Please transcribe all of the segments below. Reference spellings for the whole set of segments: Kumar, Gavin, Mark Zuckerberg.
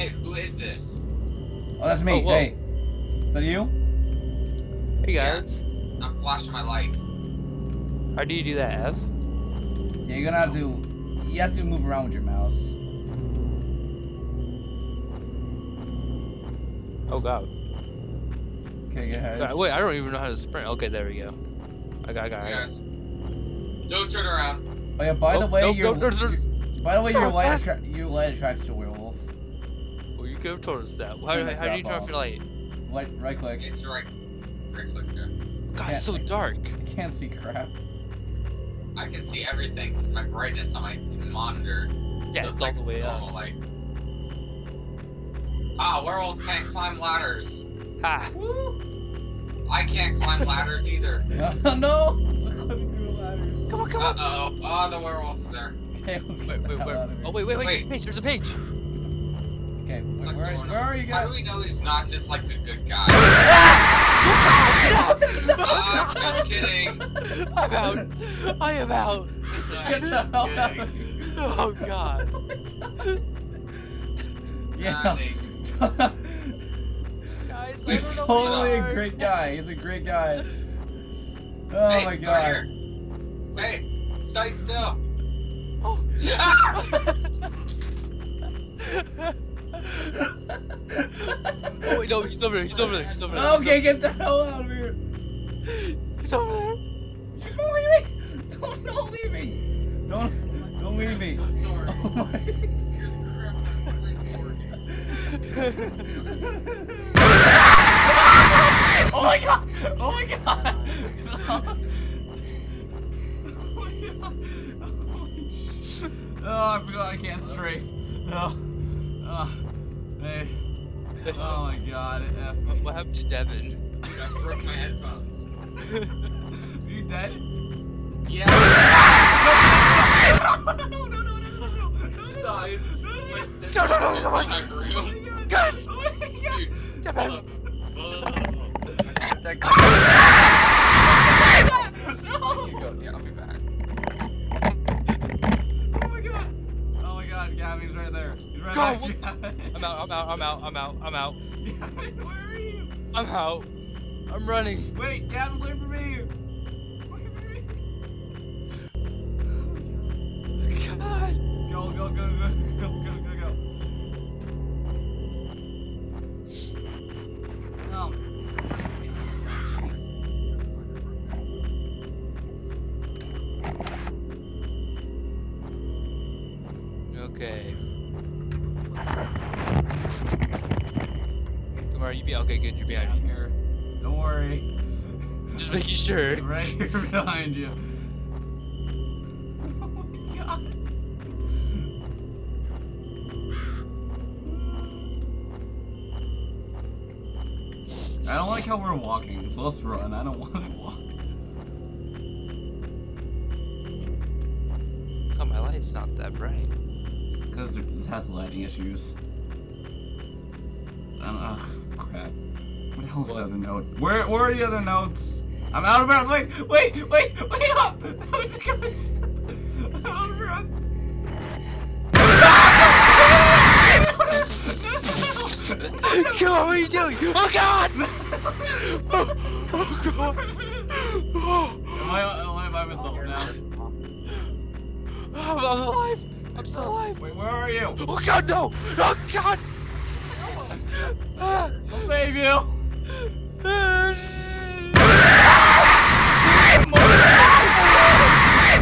Hey, who is this? Oh, that's me. Oh, hey. Is that you? Hey, guys. Yeah. I'm flashing my light. How do you do that, F? Yeah, you're gonna have to... You have to move around with your mouse. Oh, God. Okay, guys. Wait, I don't even know how to sprint. Okay, there we go. I got it. Don't turn around. Oh, yeah, by the way, your light attracts the werewolf. Well, you go towards that. How do you turn off your light? Right click. It's right click, yeah. God, it's so dark. I can't see crap. I can see everything because my brightness on my monitor. Yeah, so it's like the normal light. Ah, werewolves can't climb ladders. Ha! Woo. I can't climb ladders either. No! We're climbing through ladders. Come on, come on! Uh-oh. Oh, the werewolf is there. Okay, let's get the hell out of here. Oh, wait, there's a page! Okay, where are you guys? How do we know he's not just like a good guy? I'm just kidding! I'm out! I am out! I'm just kidding. Oh, God. Oh, God. Yeah. Guys, he's totally a great guy. He's a great guy. Oh, hey, my God. Wait, stay still. Oh. Oh, wait, no, he's over there. He's over there. Okay, get the hell out of here. He's over there. Don't leave me. Don't leave me. I'm so sorry. Oh, my. It scares the crap out of me. Oh my God! Oh my God! Stop. Oh my God! Oh, I forgot I can't strafe. Oh, hey. Oh my God! F me. What happened to Devin? Dude, I broke my headphones. Are you dead? Yeah. No! It's eyes. My stepdad's in my room. God! Oh my God! No! Yeah, I'll be back. Oh my God! Oh my God, Gavin's right there. He's right there. I'm out. Gavin, where are you? I'm out. I'm running. Wait, Gavin, wait for me. Oh my God. Go. Okay. Kumar, you be okay? Good, you're behind me. Here. Don't worry. Just making sure. Right here behind you. Oh my God. I don't like how we're walking, so let's run. I don't want to walk. God, my light's not that bright. Because this has lighting issues. I don't know. Crap. What the hell is the other note? Where are the other notes? I'm out of breath. Wait up! I'm out of breath. Come on, what are you doing? Oh God! Oh God! Am I by myself now? I'm alive! I'm still alive! Wait, where are you? Oh God, no! Oh God! I'll save you! Oh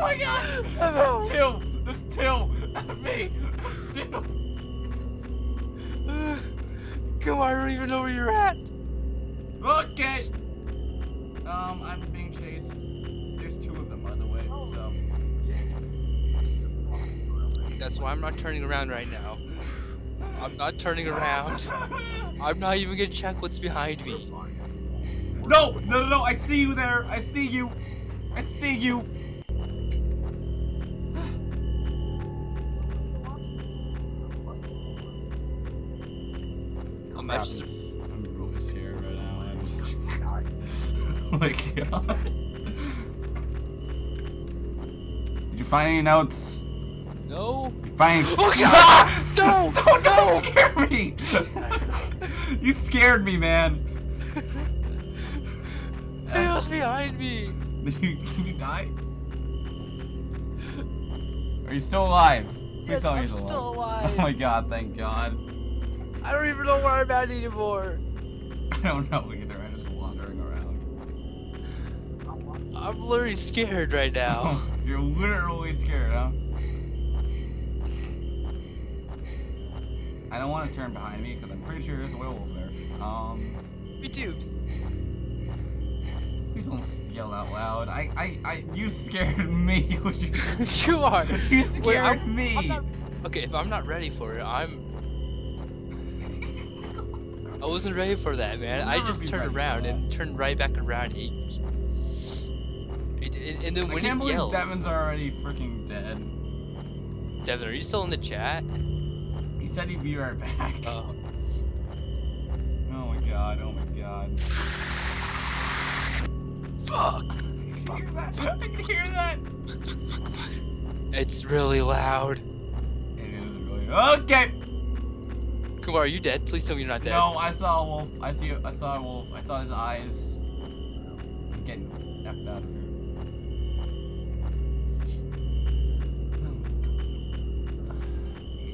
my God! There's two! Not me! Two! Come on, I don't even know where you're at. Okay. I'm being chased. There's two of them, by the way, so. That's why I'm not turning around right now. I'm not turning around. I'm not even gonna check what's behind me. No, I see you there. I see you. I'm really scared right now. I'm just... Oh my God. Did you find any notes? No. Fine. Oh, God! No! Don't scare me! You scared me, man. It was behind me. Did you die? Are you still alive? Yes, I'm still alive. Oh my God! Thank God. I don't even know where I'm at anymore. I don't know either. I'm just wandering around. I'm literally scared right now. You're literally scared, huh? I don't want to turn behind me because I'm pretty sure there's werewolves there. Me too. Please don't yell out loud. You scared me. You are. You scared me. Okay, if I'm not ready for it, I wasn't ready for that, man. I just turned around and turned right back around. And then when he yells, I can't believe Devin's already freaking dead. Devin, are you still in the chat? He said he'd be right back. Oh. Oh my God! Oh my God! Fuck! I can hear that! I can hear that! Fuck. It's really loud. It is really loud. Okay! Kumar, are you dead? Please tell me you're not dead. No, I saw a wolf. I saw a wolf. I saw his eyes. I'm getting effed out of here.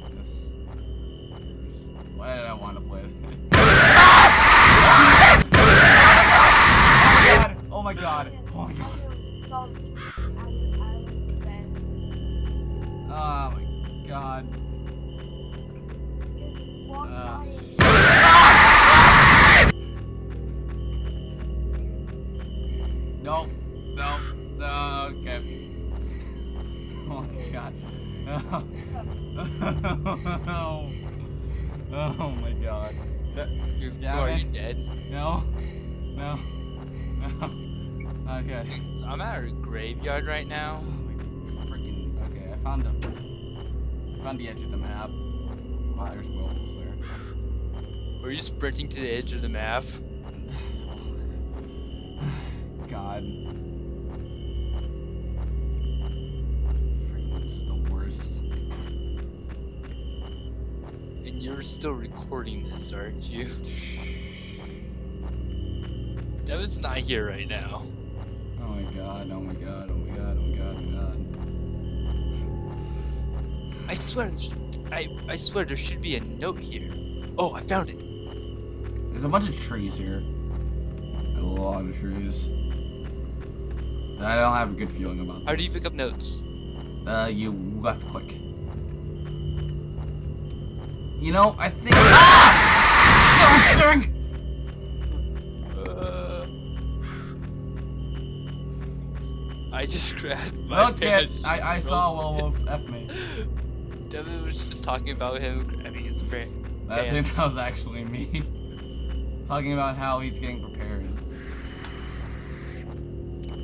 I hate this. Why did I want to play this? Oh my God. Oh my God. Oh my God. Nope. Nope. Okay. Oh my God. Oh. Oh my God. Are you dead? No. No. No. Okay. So I'm at a graveyard right now. Oh, freaking. Okay, I found the edge of the map. Wow, there's werewolves there. Were you sprinting to the edge of the map? God. Freaking, this is the worst. And you're still recording this, aren't you? Devin's not here right now. Oh my God, oh my God, oh my God, oh my God, oh my God. I swear, I swear there should be a note here. Oh, I found it. There's a bunch of trees here. A lot of trees. I don't have a good feeling about this. How do you pick up notes? You left click. You know, I think- Ah! I just grabbed my pants. I saw Wolf F me. Devin was just talking about him grabbing his pants. I think that was actually me. Talking about how he's getting prepared.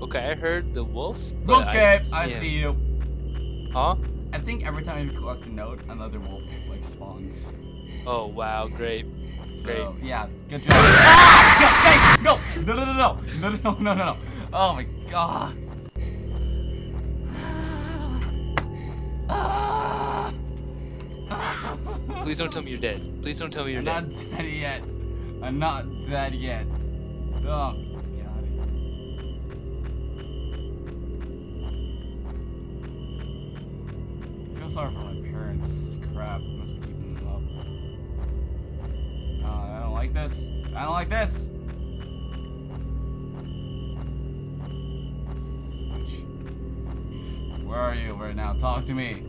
Okay, I heard the wolf. Okay, I see you. Huh? I think every time you collect a note, another wolf like spawns. Oh wow, great. So, yeah, good job. Ah! No, thanks. No, no, no, no, no, no, no, no. Oh my God. Please don't tell me you're dead. Please don't tell me you're dead. I'm not dead yet. I'm not dead yet. Oh, God. I feel sorry for my parents. Crap. I must be keeping them up. I don't like this. I don't like this! Where are you right now? Talk to me.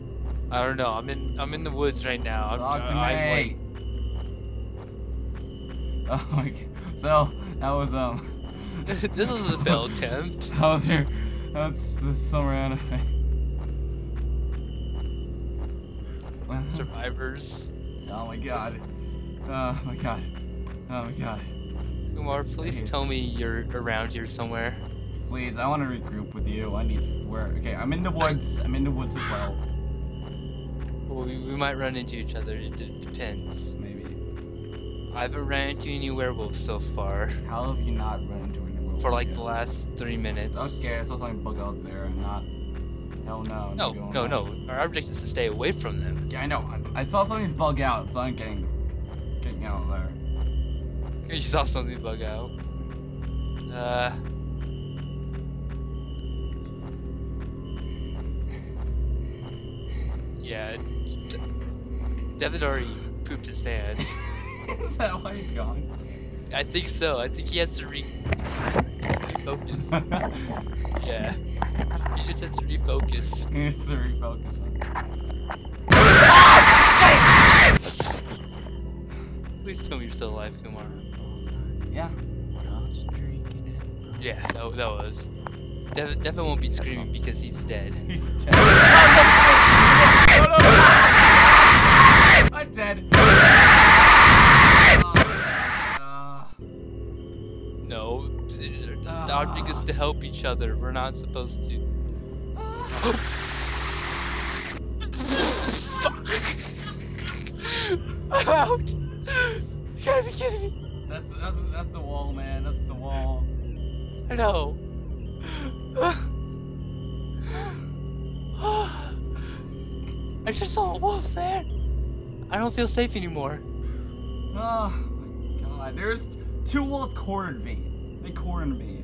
I don't know. I'm in the woods right now. Talk to me. Oh my God. So that was this was a failed attempt. That was your. That's the summer anime. Survivors. Oh my God. Oh my God. Oh my God. Kumar, please tell me you're around here somewhere. Please, I want to regroup with you. I need where? Okay, I'm in the woods. I'm in the woods as well. Well, we might run into each other. It depends. Maybe. I haven't ran into any werewolves so far. How have you not run into any werewolves? For like the last 3 minutes. Okay, I saw something bug out there. I'm not. No. Our object is to stay away from them. Yeah, I know. I saw something bug out, so I'm getting out of there. You saw something bug out. Yeah. Devin already pooped his pants. Is that why he's gone? I think so. I think he has to refocus. Yeah. He just has to refocus. He has to refocus. Please tell me you're still alive, Kumar. Yeah. Yeah, that was. Devin won't be screaming because he's dead. He's dead. I'm dead. No, our thing is to help each other. We're not supposed to. Fuck! I'm out. You gotta be kidding me. That's the wall, man. That's the wall. I know. I just saw a wolf, man. I don't feel safe anymore. Oh my god! There's two wolves cornered me. They cornered me.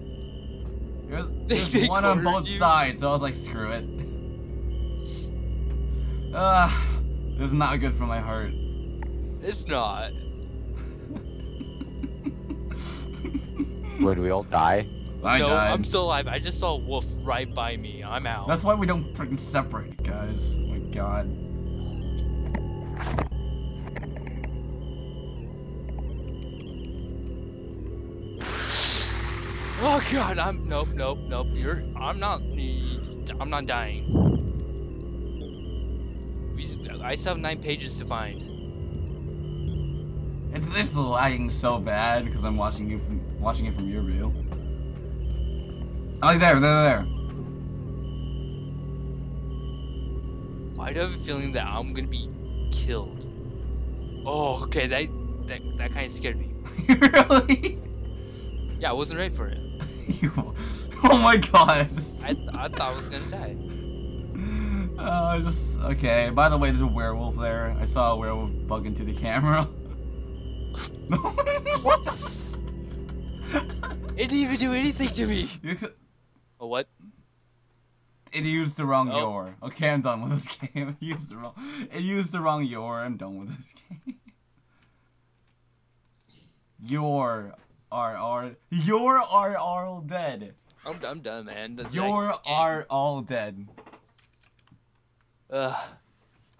There's one on both sides, so I was like, screw it. This is not good for my heart. It's not. Would we all die? No, I'm still alive. I just saw a wolf right by me. I'm out. That's why we don't freaking separate, guys. Oh my god. Oh god, I'm nope. I'm not dying. I still have 9 pages to find. It's lagging so bad because I'm watching it from your view. Oh, like there. Why do I have a feeling that I'm gonna be killed? Oh, okay, that kind of scared me. Really? Yeah, I wasn't ready for it. Oh my god! I thought I was gonna die. Okay. By the way, there's a werewolf there. I saw a werewolf bug into the camera. What the? It didn't even do anything to me. Oh, what? It used the wrong Yor. Okay, I'm done with this game. It used the wrong Yor. I'm done with this game. Yor are all dead. I'm done, man. Yor are all dead. Ugh.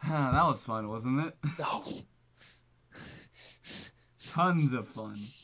That was fun, wasn't it? No. Tons of fun.